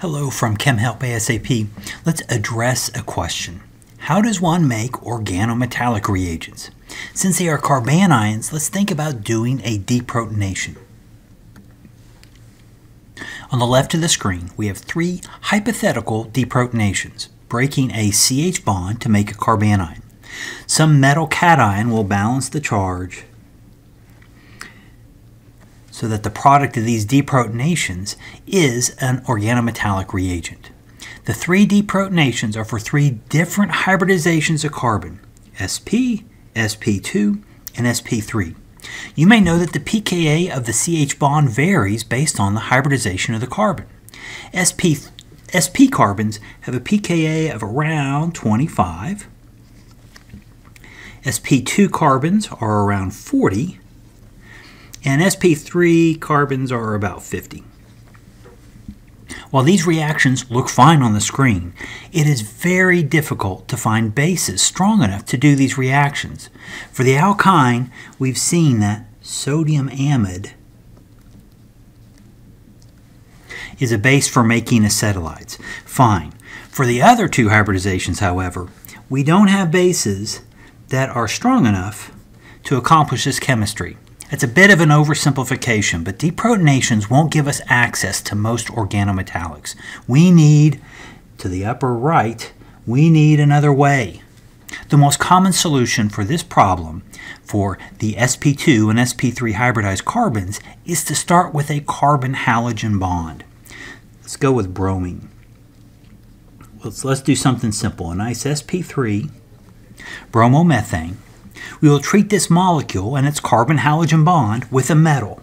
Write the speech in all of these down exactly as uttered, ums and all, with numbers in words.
Hello from ChemHelp ASAP. Let's address a question. How does one make organometallic reagents? Since they are carbanions, let's think about doing a deprotonation. On the left of the screen, we have three hypothetical deprotonations, breaking a C H bond to make a carbanion. Some metal cation will balance the charge so that the product of these deprotonations is an organometallic reagent. The three deprotonations are for three different hybridizations of carbon, S P, S P two, and S P three. You may know that the pKa of the C H bond varies based on the hybridization of the carbon. S P, S P carbons have a pKa of around twenty-five. S P two carbons are around forty. And S P three carbons are about fifty. While these reactions look fine on the screen, it is very difficult to find bases strong enough to do these reactions. For the alkyne, we've seen that sodium amide is a base for making acetylides. Fine. For the other two hybridizations, however, we don't have bases that are strong enough to accomplish this chemistry. It's a bit of an oversimplification, but deprotonations won't give us access to most organometallics. We need, to the upper right, we need another way. The most common solution for this problem for the S P two and S P three hybridized carbons is to start with a carbon-halogen bond. Let's go with bromine. Let's, let's do something simple. A nice S P three, bromomethane. We will treat this molecule and its carbon-halogen bond with a metal.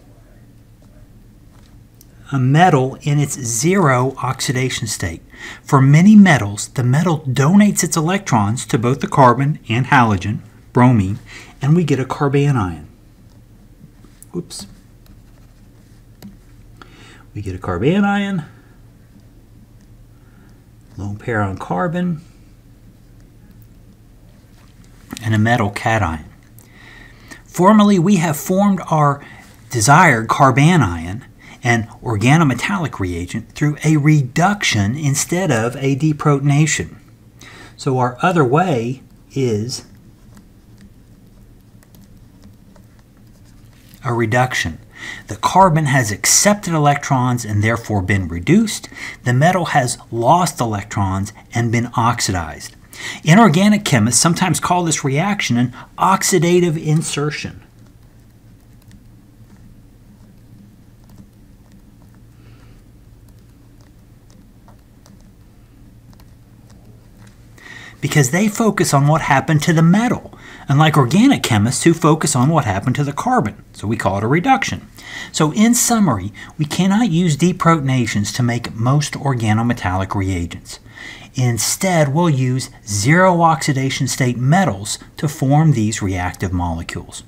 A metal in its zero oxidation state. For many metals, the metal donates its electrons to both the carbon and halogen, bromine, and we get a carbanion. Oops. We get a carbanion, lone pair on carbon, and a metal cation. Formally, we have formed our desired carbanion, an organometallic reagent, through a reduction instead of a deprotonation. So our other way is a reduction. The carbon has accepted electrons and therefore been reduced. The metal has lost electrons and been oxidized. Inorganic chemists sometimes call this reaction an oxidative insertion. Because they focus on what happened to the metal, unlike organic chemists who focus on what happened to the carbon, so we call it a reduction. So in summary, we cannot use deprotonations to make most organometallic reagents. Instead, we'll use zero oxidation state metals to form these reactive molecules.